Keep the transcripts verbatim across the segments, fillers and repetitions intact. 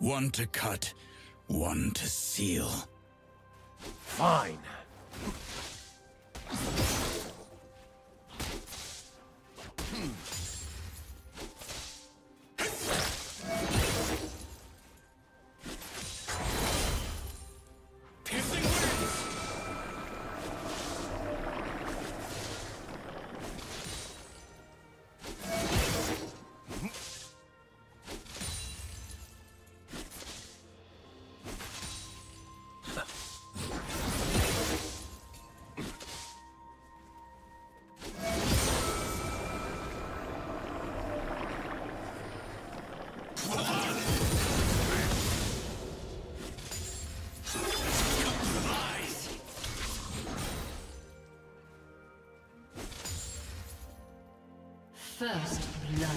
One to cut, one to seal. Fine. First blood.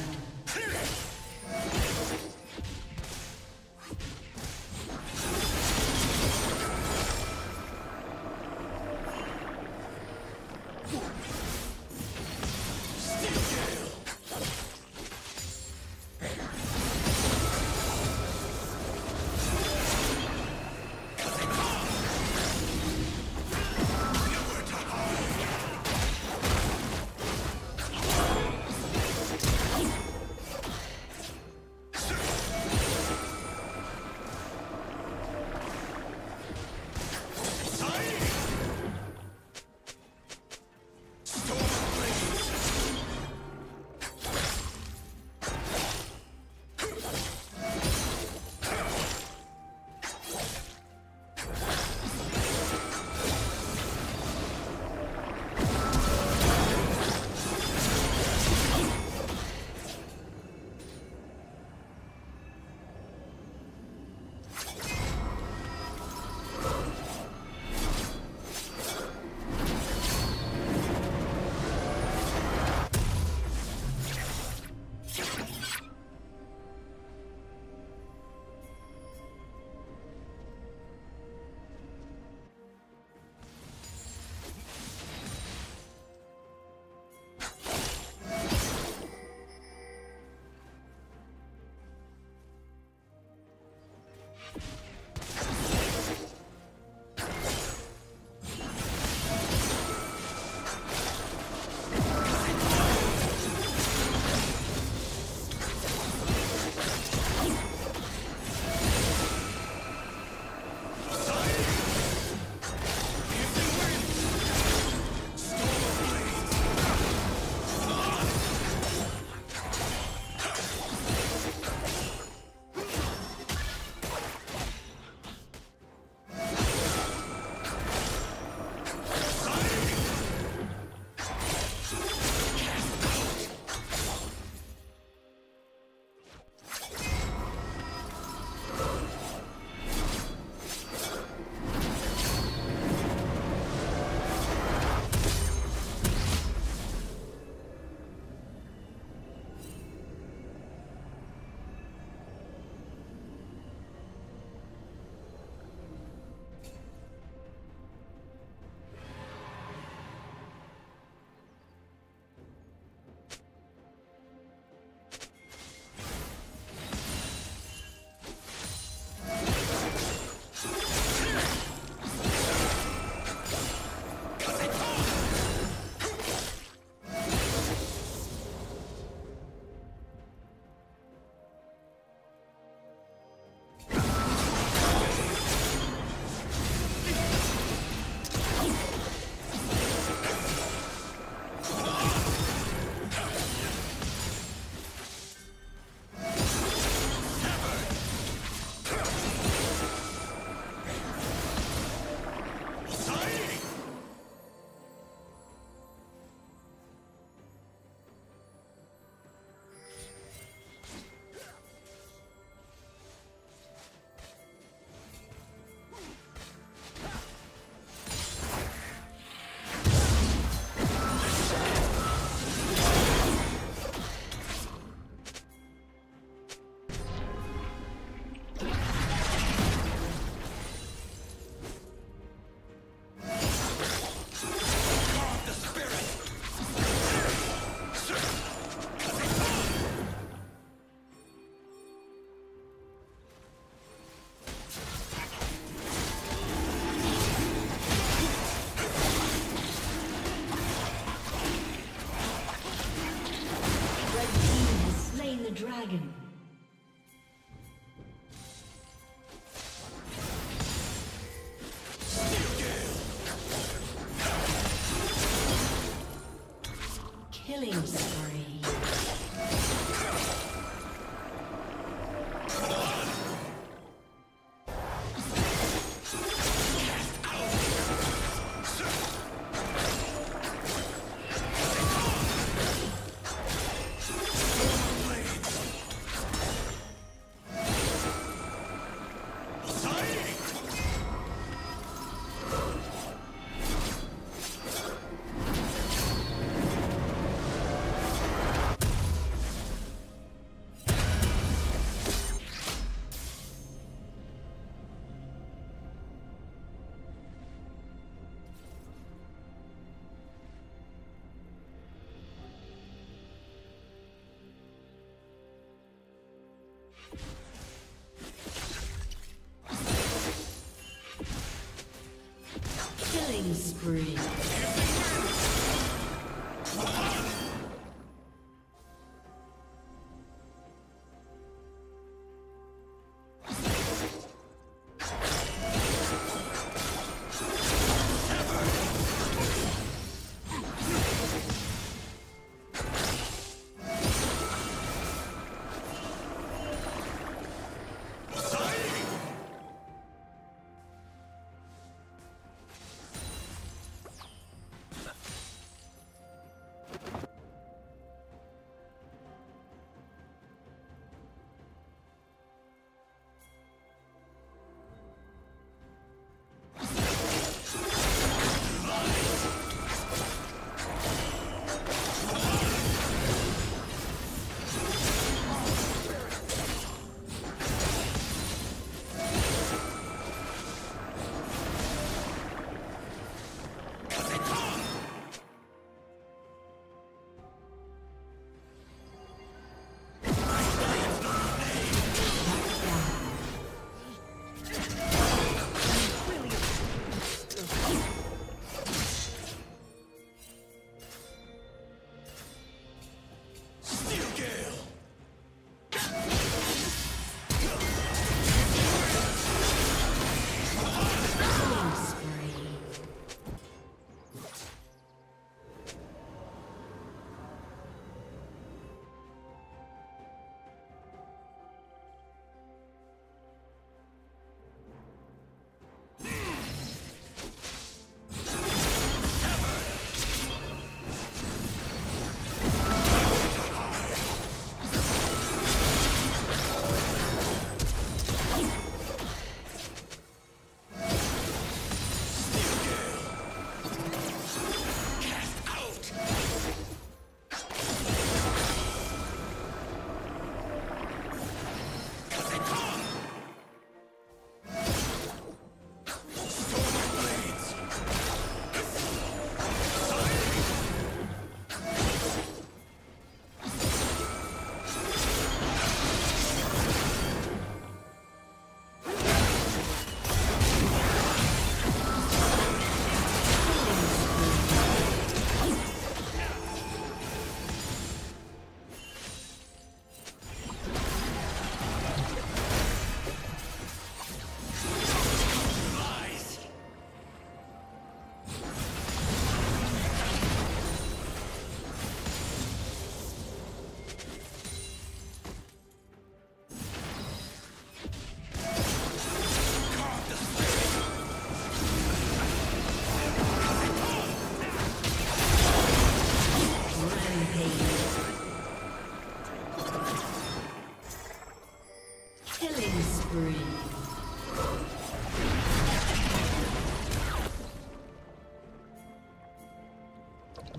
spree.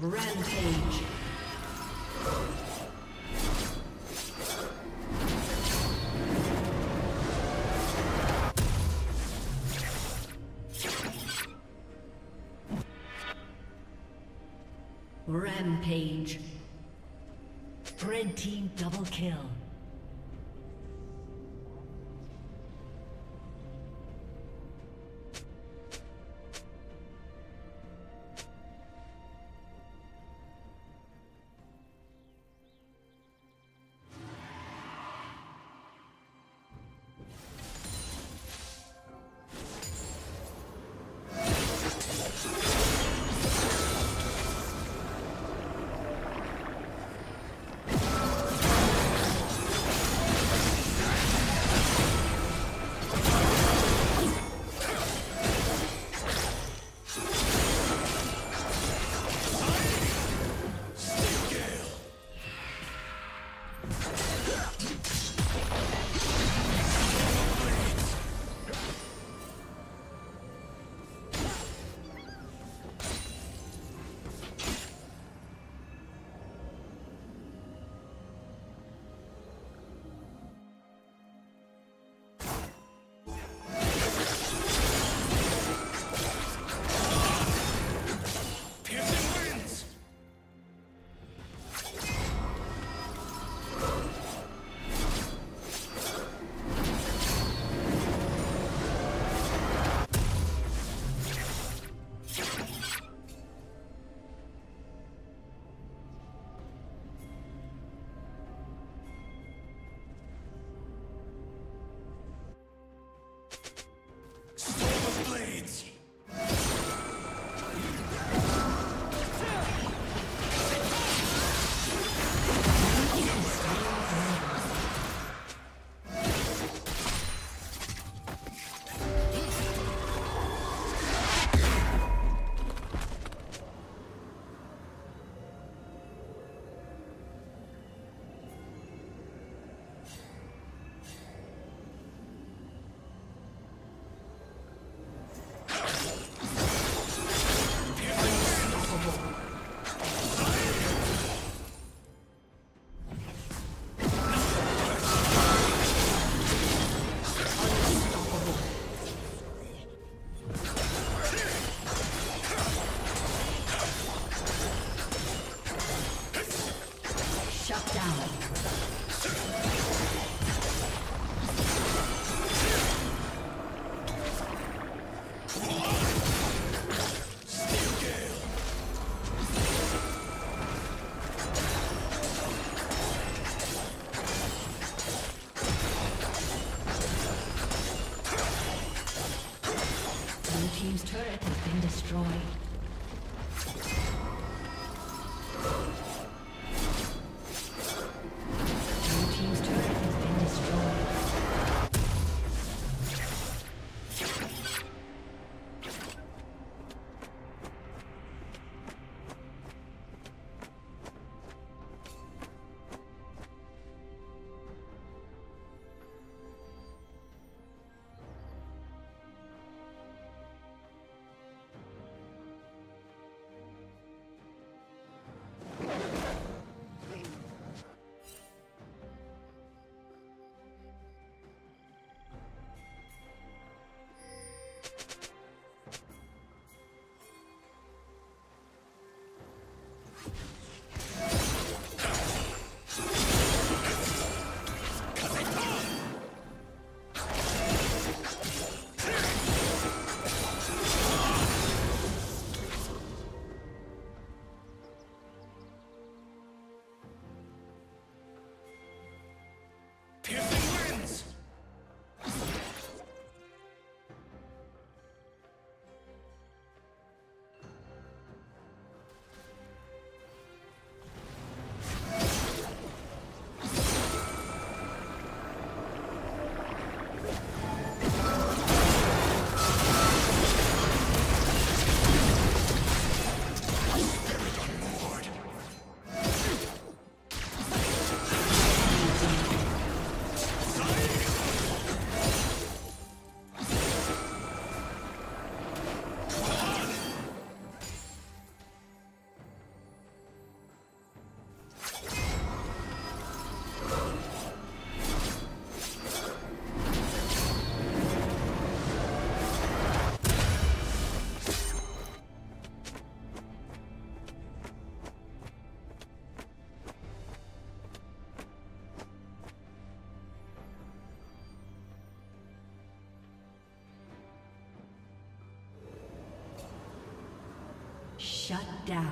Rampage. Rampage. Red team double kill. team's turret has been destroyed. Shut down.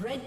Red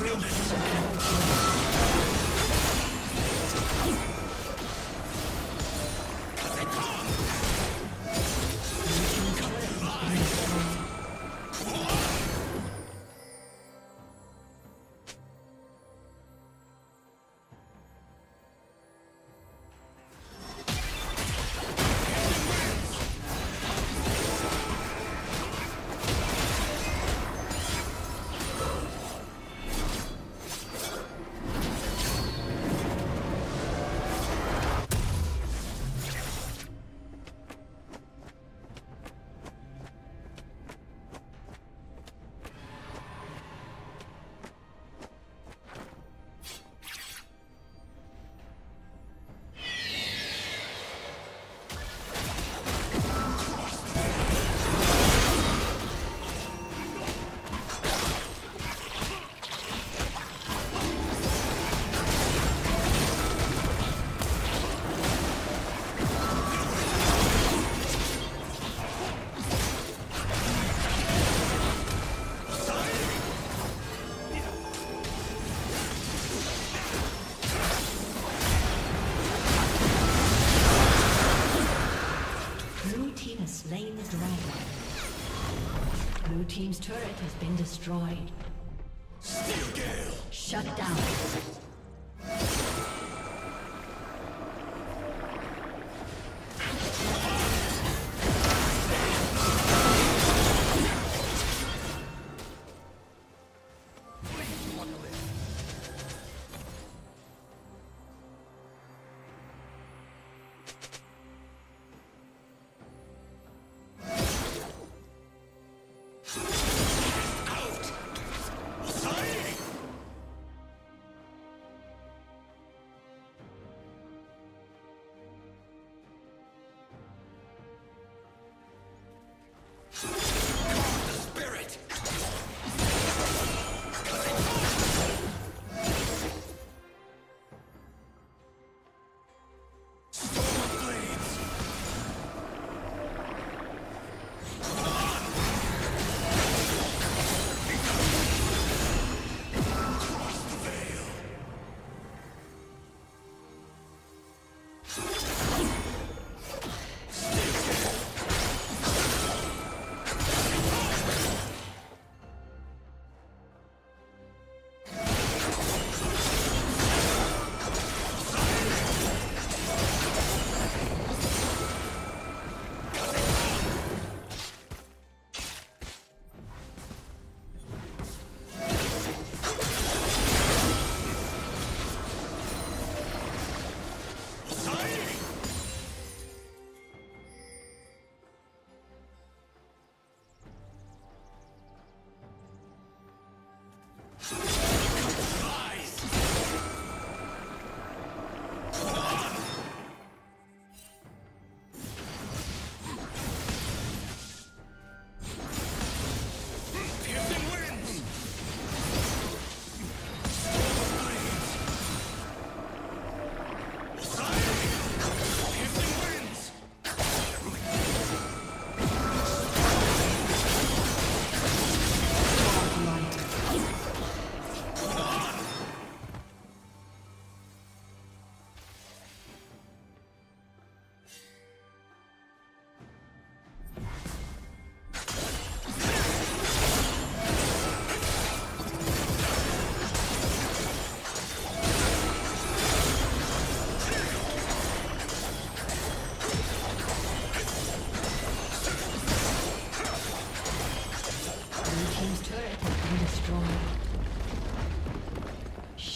Red team's turret. Blue team's turret has been destroyed. Steel Gale! Shut down.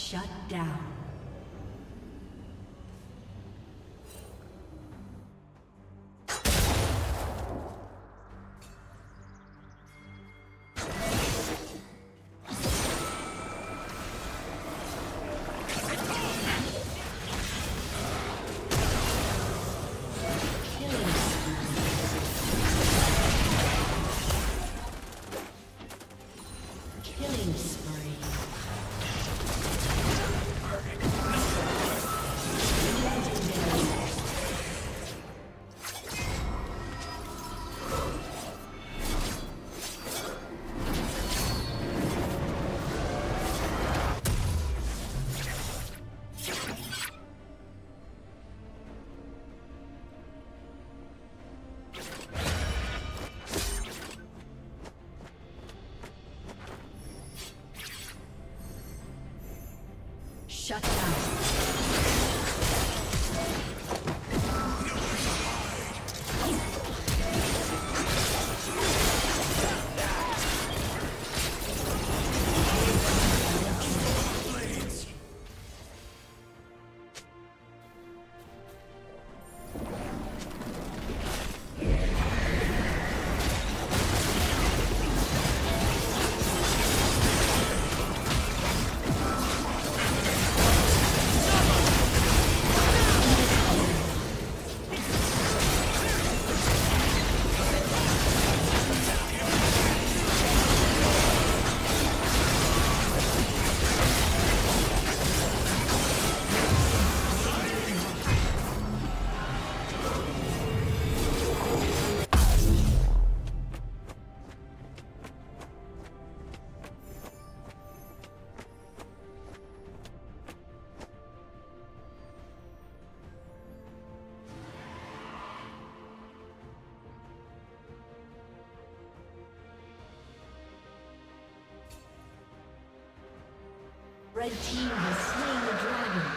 Shut down. Shut down. Red team has slain the dragon.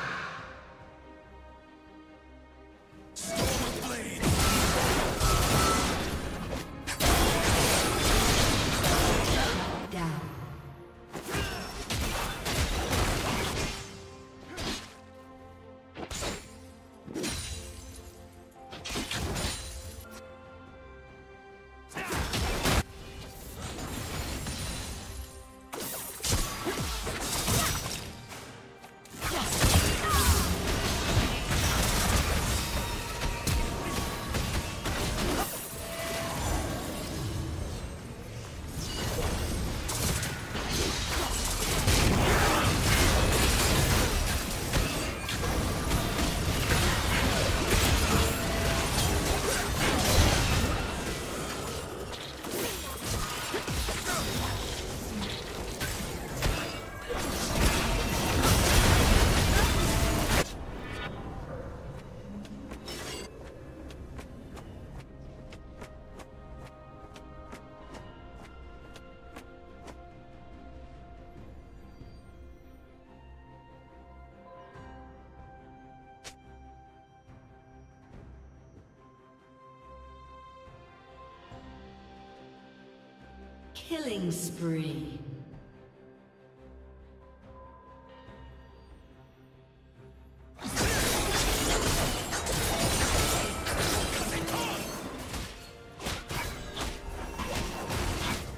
Killing spree.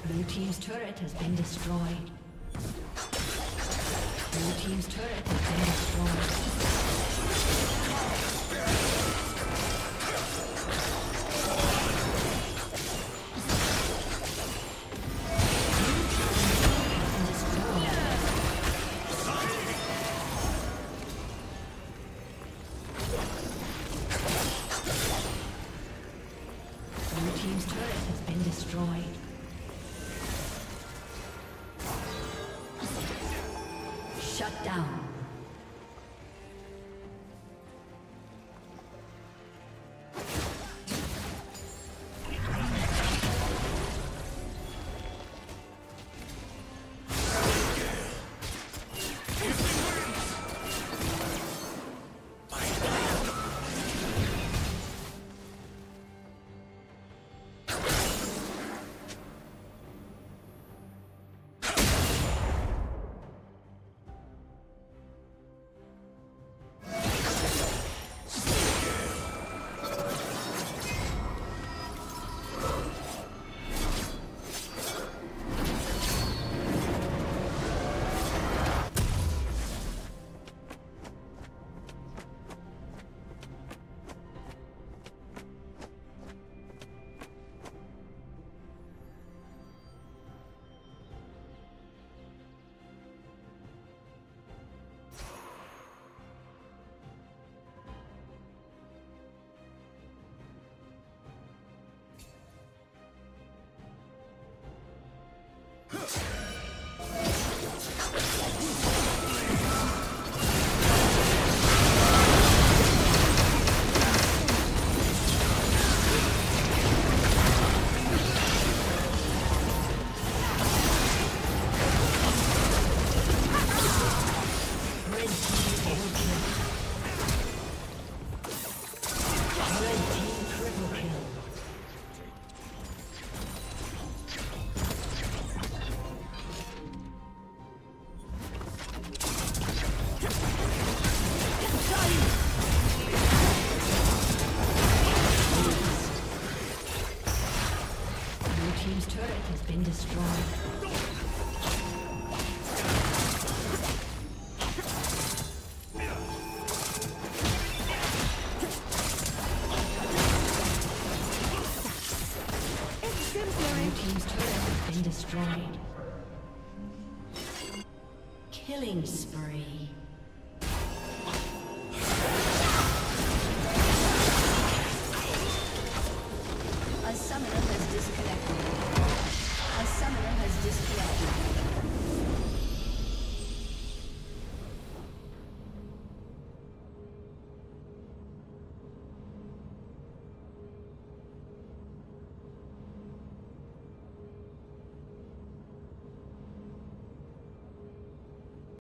Blue team's turret has been destroyed. Blue team's turret has been destroyed. Shut down. team's turret has been destroyed. Killing spree. A summoner has disconnected. A summoner has disconnected.